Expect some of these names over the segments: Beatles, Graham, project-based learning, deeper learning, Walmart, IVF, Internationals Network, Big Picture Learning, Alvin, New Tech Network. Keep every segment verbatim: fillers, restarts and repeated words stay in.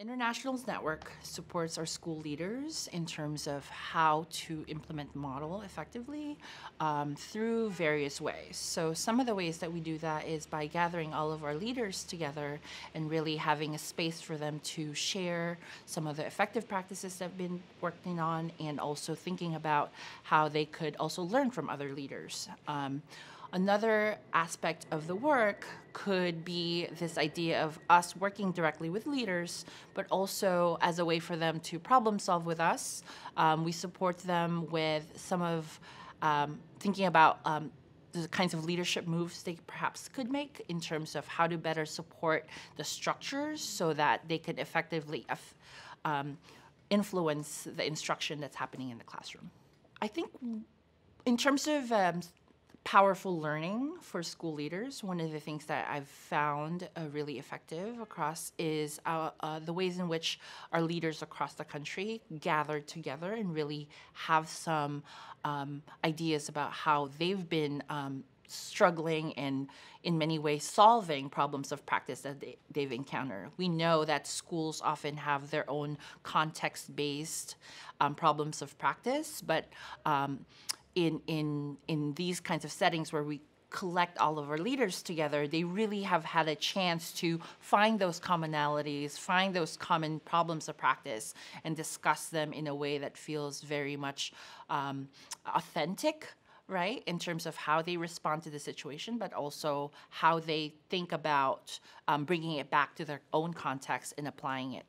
Internationals Network supports our school leaders in terms of how to implement the model effectively um, through various ways. So some of the ways that we do that is by gathering all of our leaders together and really having a space for them to share some of the effective practices that have been working on, and also thinking about how they could also learn from other leaders. Um, Another aspect of the work could be this idea of us working directly with leaders, but also as a way for them to problem solve with us. Um, we support them with some of um, thinking about um, the kinds of leadership moves they perhaps could make in terms of how to better support the structures so that they could effectively um, influence the instruction that's happening in the classroom. I think in terms of um, powerful learning for school leaders, one of the things that I've found uh, really effective across is uh, uh, the ways in which our leaders across the country gather together and really have some um, ideas about how they've been um, struggling and in many ways solving problems of practice that they, they've encountered. We know that schools often have their own context-based um, problems of practice, but um, In, in, in these kinds of settings where we collect all of our leaders together, they really have had a chance to find those commonalities, find those common problems of practice, and discuss them in a way that feels very much um, authentic, right, in terms of how they respond to the situation, but also how they think about um, bringing it back to their own context and applying it.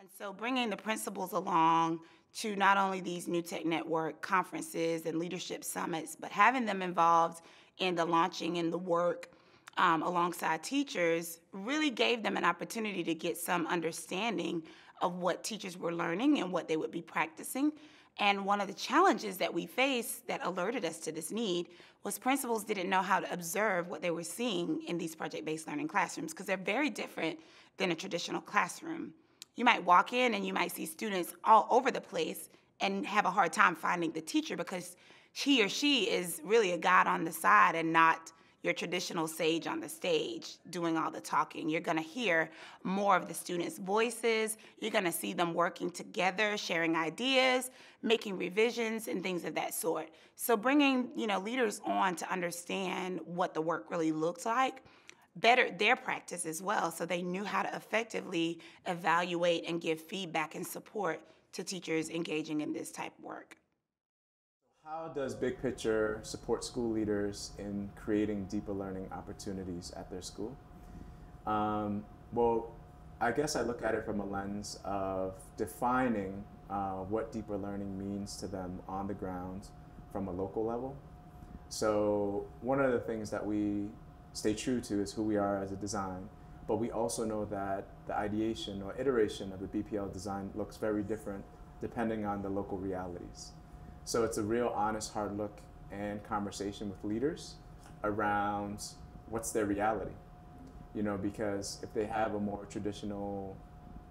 And so bringing the principals along to not only these New Tech Network conferences and leadership summits, but having them involved in the launching and the work um, alongside teachers really gave them an opportunity to get some understanding of what teachers were learning and what they would be practicing. And one of the challenges that we faced that alerted us to this need was principals didn't know how to observe what they were seeing in these project-based learning classrooms, because they're very different than a traditional classroom. You might walk in and you might see students all over the place and have a hard time finding the teacher, because he or she is really a guide on the side and not your traditional sage on the stage doing all the talking. You're gonna hear more of the students' voices. You're gonna see them working together, sharing ideas, making revisions, and things of that sort. So bringing, you know, leaders on to understand what the work really looks like bettered their practice as well, so they knew how to effectively evaluate and give feedback and support to teachers engaging in this type of work. How does Big Picture support school leaders in creating deeper learning opportunities at their school? Um, well, I guess I look at it from a lens of defining uh, what deeper learning means to them on the ground from a local level. So one of the things that we stay true to is who we are as a design, but we also know that the ideation or iteration of the B P L design looks very different depending on the local realities. So it's a real honest, hard look and conversation with leaders around what's their reality. You know, because if they have a more traditional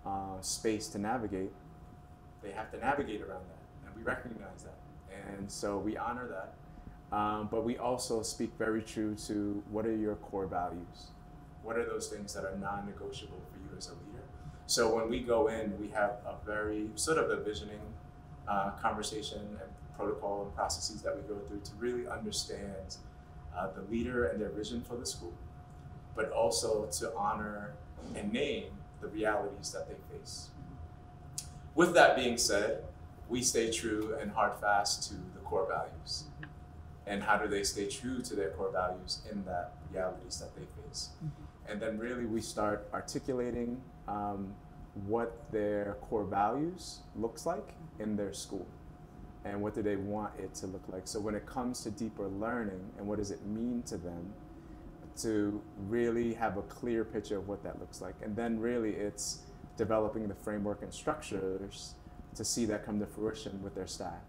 uh, space to navigate, they have to navigate around that, and we recognize that. And so we honor that. Um, but we also speak very true to what are your core values? What are those things that are non-negotiable for you as a leader? So when we go in, we have a very sort of a visioning uh, conversation and protocol and processes that we go through to really understand uh, the leader and their vision for the school, but also to honor and name the realities that they face. With that being said, we stay true and hard fast to the core values. And how do they stay true to their core values in the realities that they face? Mm-hmm. And then really we start articulating um, what their core values looks like in their school, and what do they want it to look like. So when it comes to deeper learning and what does it mean to them, to really have a clear picture of what that looks like. And then really it's developing the framework and structures to see that come to fruition with their staff.